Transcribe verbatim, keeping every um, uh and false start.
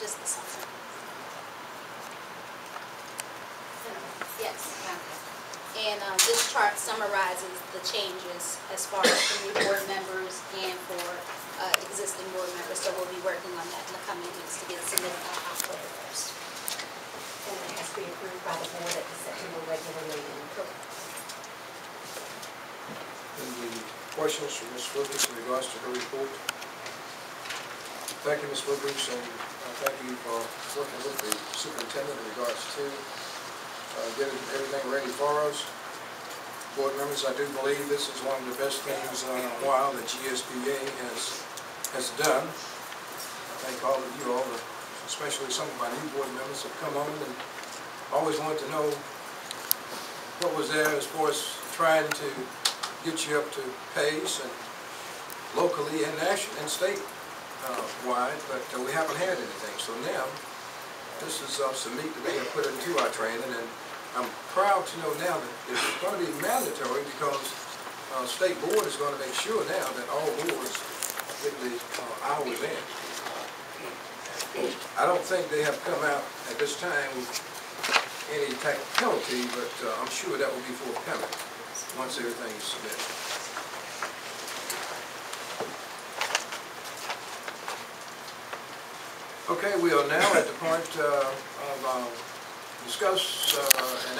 just the summer. Yes. And uh, this chart summarizes the changes as far as for new board members and for uh, existing board members. So we'll be working on that in the coming weeks to get submitted on October first. And it has to be approved by the board at the September regular meeting. Correct. Any questions from Miz Wilkins in regards to her report? Thank you, Miz Wilkins, and uh, thank you for working with the superintendent in regards to Uh, getting everything ready for us. Board members, I do believe this is one of the best things uh, in a while that G S B A has has done. I thank all of you all, especially some of my new board members, have come on and always wanted to know what was there as far as trying to get you up to pace, and locally and nationally and state uh, wide, but uh, we haven't had anything. So now this is uh, some meat that they have put into our training, and I'm proud to know now that it's going to be mandatory, because uh, State Board is going to make sure now that all boards get the uh, hours in. I don't think they have come out at this time with any type of penalty, but uh, I'm sure that will be forthcoming once everything is submitted. Okay, we are now at the point uh, of uh, discuss uh, and